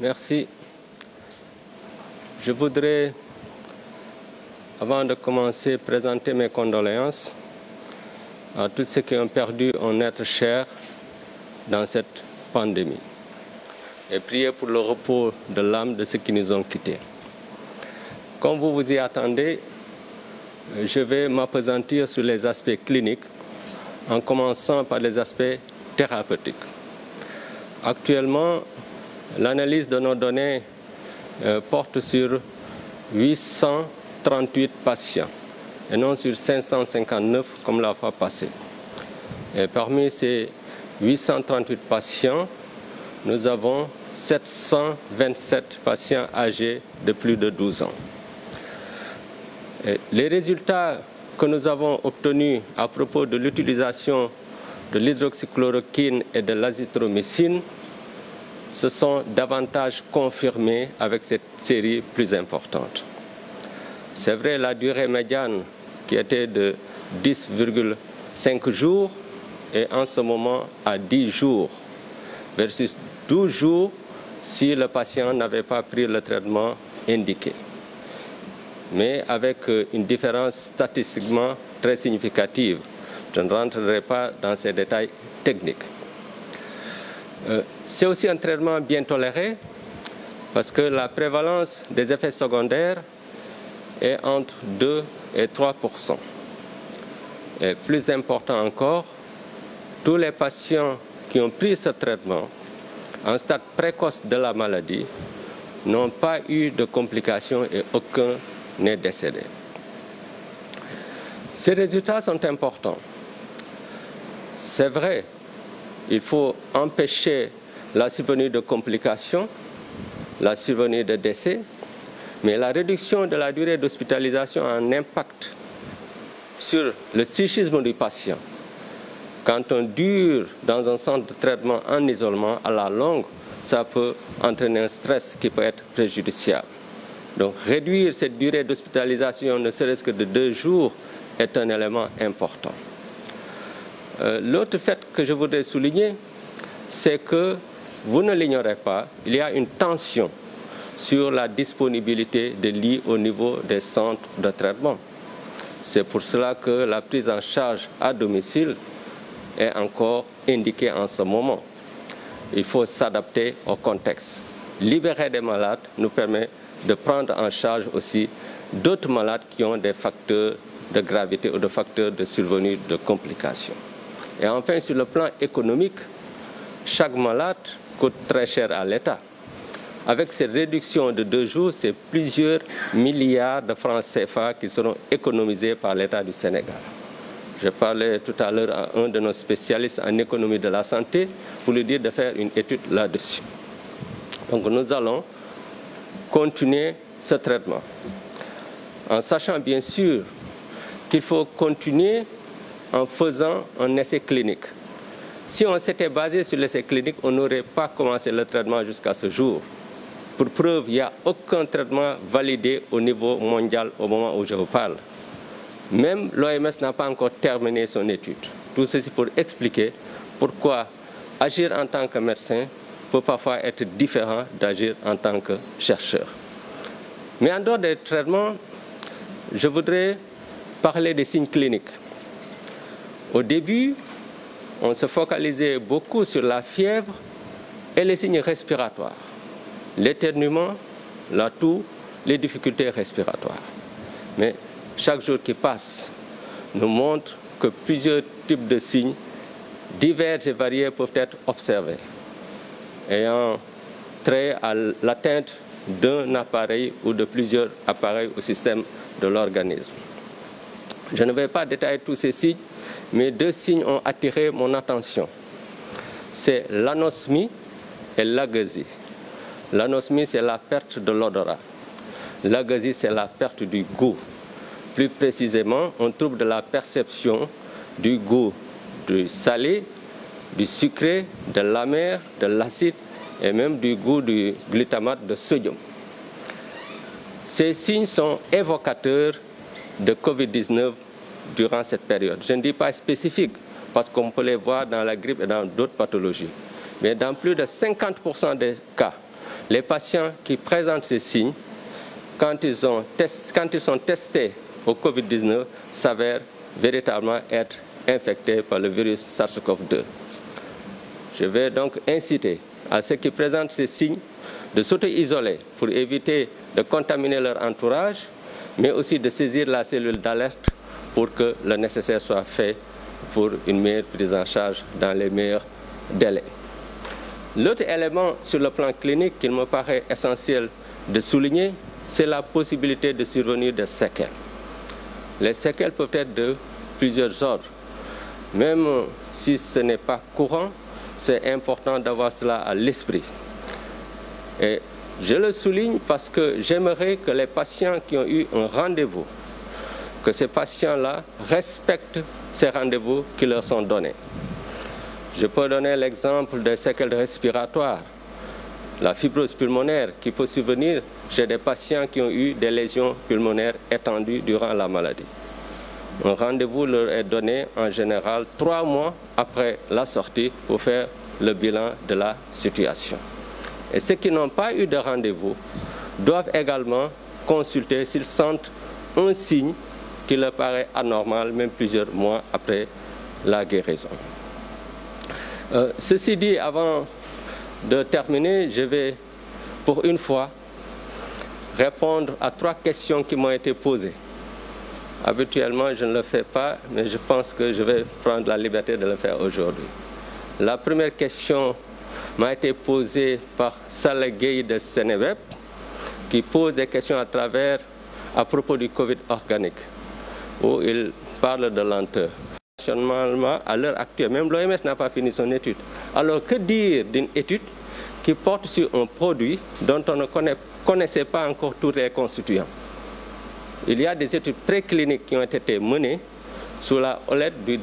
Merci. Je voudrais, avant de commencer, présenter mes condoléances à tous ceux qui ont perdu un être cher dans cette pandémie et prier pour le repos de l'âme de ceux qui nous ont quittés. Comme vous vous y attendez, je vais m'appesantir sur les aspects cliniques en commençant par les aspects thérapeutiques. Actuellement, l'analyse de nos données porte sur 838 patients et non sur 559 comme la fois passée. Et parmi ces 838 patients, nous avons 727 patients âgés de plus de 12 ans. Et les résultats que nous avons obtenus à propos de l'utilisation de l'hydroxychloroquine et de l'azithromycine se sont davantage confirmés avec cette série plus importante. C'est vrai, la durée médiane qui était de 10,5 jours est en ce moment à 10 jours versus 12 jours si le patient n'avait pas pris le traitement indiqué. Mais avec une différence statistiquement très significative. Je ne rentrerai pas dans ces détails techniques. C'est aussi un traitement bien toléré parce que la prévalence des effets secondaires est entre 2 et 3%. Et plus important encore, tous les patients qui ont pris ce traitement en stade précoce de la maladie n'ont pas eu de complications et aucun n'est décédé. Ces résultats sont importants. C'est vrai, il faut empêcher la survenue de complications, la survenue de décès, mais la réduction de la durée d'hospitalisation a un impact sur le psychisme du patient. Quand on dure dans un centre de traitement en isolement, à la longue, ça peut entraîner un stress qui peut être préjudiciable. Donc réduire cette durée d'hospitalisation, ne serait-ce que de 2 jours, est un élément important. L'autre fait que je voudrais souligner, c'est que, vous ne l'ignorez pas, il y a une tension sur la disponibilité des lits au niveau des centres de traitement. C'est pour cela que la prise en charge à domicile est encore indiquée en ce moment. Il faut s'adapter au contexte. Libérer des malades nous permet de prendre en charge aussi d'autres malades qui ont des facteurs de gravité ou de facteurs de survenue de complications. Et enfin, sur le plan économique, chaque malade coûte très cher à l'État. Avec ces réductions de 2 jours, c'est plusieurs milliards de francs CFA qui seront économisés par l'État du Sénégal. Je parlais tout à l'heure à un de nos spécialistes en économie de la santé pour lui dire de faire une étude là-dessus. Donc nous allons continuer ce traitement, en sachant bien sûr qu'il faut continuer en faisant un essai clinique. Si on s'était basé sur l'essai clinique, on n'aurait pas commencé le traitement jusqu'à ce jour. Pour preuve, il n'y a aucun traitement validé au niveau mondial au moment où je vous parle. Même l'OMS n'a pas encore terminé son étude. Tout ceci pour expliquer pourquoi agir en tant que médecin peut parfois être différent d'agir en tant que chercheur. Mais en dehors des traitements, je voudrais parler des signes cliniques. Au début, on se focalisait beaucoup sur la fièvre et les signes respiratoires, l'éternuement, la toux, les difficultés respiratoires. Mais chaque jour qui passe nous montre que plusieurs types de signes divers et variés peuvent être observés, ayant trait à l'atteinte d'un appareil ou de plusieurs appareils au système de l'organisme. Je ne vais pas détailler tous ces signes, mais 2 signes ont attiré mon attention. C'est l'anosmie et l'agueusie. L'anosmie, c'est la perte de l'odorat. L'agueusie, c'est la perte du goût. Plus précisément, on trouble de la perception du goût du salé, du sucré, de l'amer, de l'acide et même du goût du glutamate de sodium. Ces signes sont évocateurs de Covid-19 durant cette période. Je ne dis pas spécifique parce qu'on peut les voir dans la grippe et dans d'autres pathologies. Mais dans plus de 50% des cas, Les patients qui présentent ces signes, quand ils sont testés au Covid-19, s'avèrent véritablement être infectés par le virus SARS-CoV-2. Je vais donc inciter à ceux qui présentent ces signes de s'auto-isoler pour éviter de contaminer leur entourage, mais aussi de saisir la cellule d'alerte pour que le nécessaire soit fait pour une meilleure prise en charge dans les meilleurs délais. L'autre élément sur le plan clinique qu'il me paraît essentiel de souligner, c'est la possibilité de survenir des séquelles. Les séquelles peuvent être de plusieurs ordres. Même si ce n'est pas courant, c'est important d'avoir cela à l'esprit. Et je le souligne parce que j'aimerais que les patients qui ont eu un rendez-vous, que ces patients-là respectent ces rendez-vous qui leur sont donnés. Je peux donner l'exemple des séquelles respiratoires, la fibrose pulmonaire qui peut survenir chez des patients qui ont eu des lésions pulmonaires étendues durant la maladie. Un rendez-vous leur est donné en général 3 mois après la sortie pour faire le bilan de la situation. Et ceux qui n'ont pas eu de rendez-vous doivent également consulter s'ils sentent un signe qui leur paraît anormal, même plusieurs mois après la guérison. Ceci dit, avant de terminer, je vais pour une fois répondre à 3 questions qui m'ont été posées. Habituellement, je ne le fais pas, mais je pense que je vais prendre la liberté de le faire aujourd'hui. La première question m'a été posée par Gueye de Sénéve, qui pose des questions à propos du Covid organique, où il parle de lenteur. Nationalement, à l'heure actuelle, même l'OMS n'a pas fini son étude. Alors que dire d'une étude qui porte sur un produit dont on ne connaissait pas encore tous les constituants? Il y a des études précliniques qui ont été menées sous la OLED du